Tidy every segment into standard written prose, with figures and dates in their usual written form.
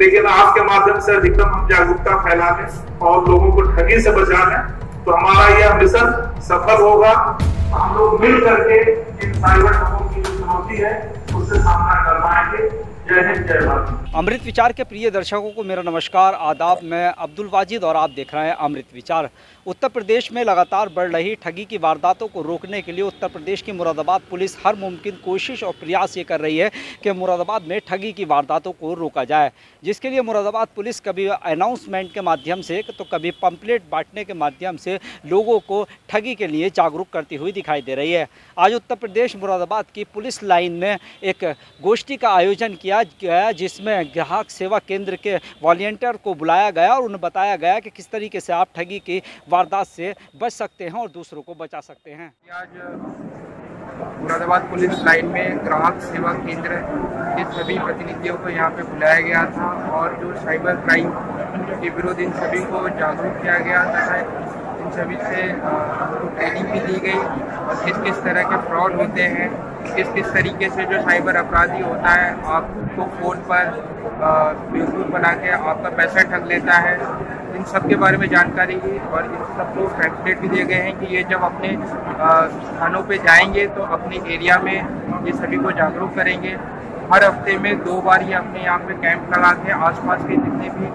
लेकिन आपके माध्यम से अधिकतम हम जागरूकता फैलाने और लोगों को ठगी से बचाने, तो हमारा यह मिशन सफल होगा। हम लोग मिल करके इन साइबर ठगों की जो चुनौती है उससे सामना कर पाएंगे। अमृत विचार के प्रिय दर्शकों को मेरा नमस्कार, आदाब। मैं अब्दुल वाजिद और आप देख रहे हैं अमृत विचार। उत्तर प्रदेश में लगातार बढ़ रही ठगी की वारदातों को रोकने के लिए उत्तर प्रदेश की मुरादाबाद पुलिस हर मुमकिन कोशिश और प्रयास ये कर रही है कि मुरादाबाद में ठगी की वारदातों को रोका जाए, जिसके लिए मुरादाबाद पुलिस कभी अनाउंसमेंट के माध्यम से तो कभी पंपलेट बांटने के माध्यम से लोगों को ठगी के लिए जागरूक करती हुई दिखाई दे रही है। आज उत्तर प्रदेश मुरादाबाद की पुलिस लाइन में एक गोष्ठी का आयोजन किया गया, जिसमें ग्राहक सेवा केंद्र के वॉलंटियर को बुलाया गया और उन्हें बताया गया कि किस तरीके से आप ठगी की वारदात से बच सकते हैं और दूसरों को बचा सकते हैं। आज मुरादाबाद पुलिस लाइन में ग्राहक सेवा केंद्र के सभी प्रतिनिधियों को यहाँ पे बुलाया गया था और जो साइबर क्राइम के विरोध इन सभी को जागरूक किया गया था। इन सभी से ट्रेनिंग भी दी गई और किस तरह के फ्रॉड होते हैं, किस तरीके से जो साइबर अपराधी होता है आपको फ़ोन पर फेसबुक बना के आपका पैसा ठग लेता है, इन सब के बारे में जानकारी हुई। और इन सबको फैक्टलेट भी दिए गए हैं कि ये जब अपने स्थानों पे जाएंगे तो अपने एरिया में ये सभी को जागरूक करेंगे। हर हफ्ते में 2 बार ये अपने यहाँ पे कैंप लगा के आसपास के जितने भी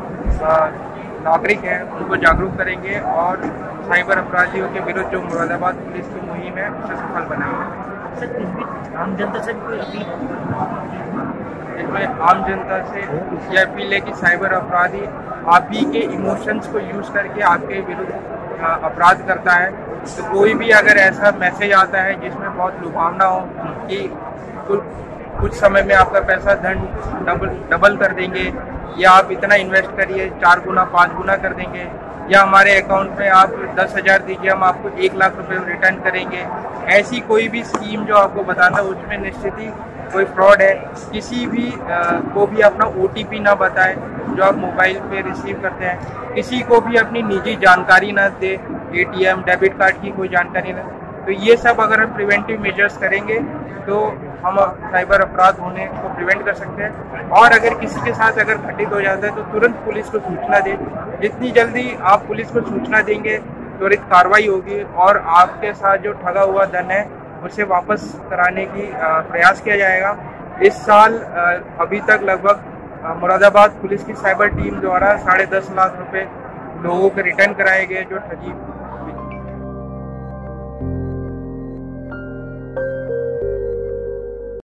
नागरिक हैं उनको जागरूक करेंगे और साइबर अपराधियों के विरुद्ध जो मुरादाबाद पुलिस की मुहिम है उसे सफल बनाएंगे। आम जनता से यह अपील है कि साइबर अपराधी आप ही के इमोशंस को यूज करके आपके विरुद्ध अपराध करता है, तो कोई भी अगर ऐसा मैसेज आता है जिसमें बहुत लुभावना हो कि कुछ समय में आपका पैसा डबल कर देंगे या आप इतना इन्वेस्ट करिए 4 गुना 5 गुना कर देंगे या हमारे अकाउंट में आप 10,000 दीजिए हम आपको 1 लाख रुपये रिटर्न करेंगे, ऐसी कोई भी स्कीम जो आपको बताता है उसमें निश्चित ही कोई फ्रॉड है। किसी भी को भी अपना OTP ना बताए जो आप मोबाइल पे रिसीव करते हैं, किसी को भी अपनी निजी जानकारी ना दे, ATM डेबिट कार्ड की कोई जानकारी ना, तो ये सब अगर हम प्रिवेंटिव मेजर्स करेंगे तो हम साइबर अपराध होने को प्रिवेंट कर सकते हैं। और अगर किसी के साथ अगर घटित हो जाता है तो तुरंत पुलिस को सूचना दें। जितनी जल्दी आप पुलिस को सूचना देंगे त्वरित कार्रवाई होगी और आपके साथ जो ठगा हुआ धन है उसे वापस कराने की प्रयास किया जाएगा। इस साल अभी तक लगभग मुरादाबाद पुलिस की साइबर टीम द्वारा 10.5 लाख रुपए लोगों के रिटर्न कराए गए जो ठगी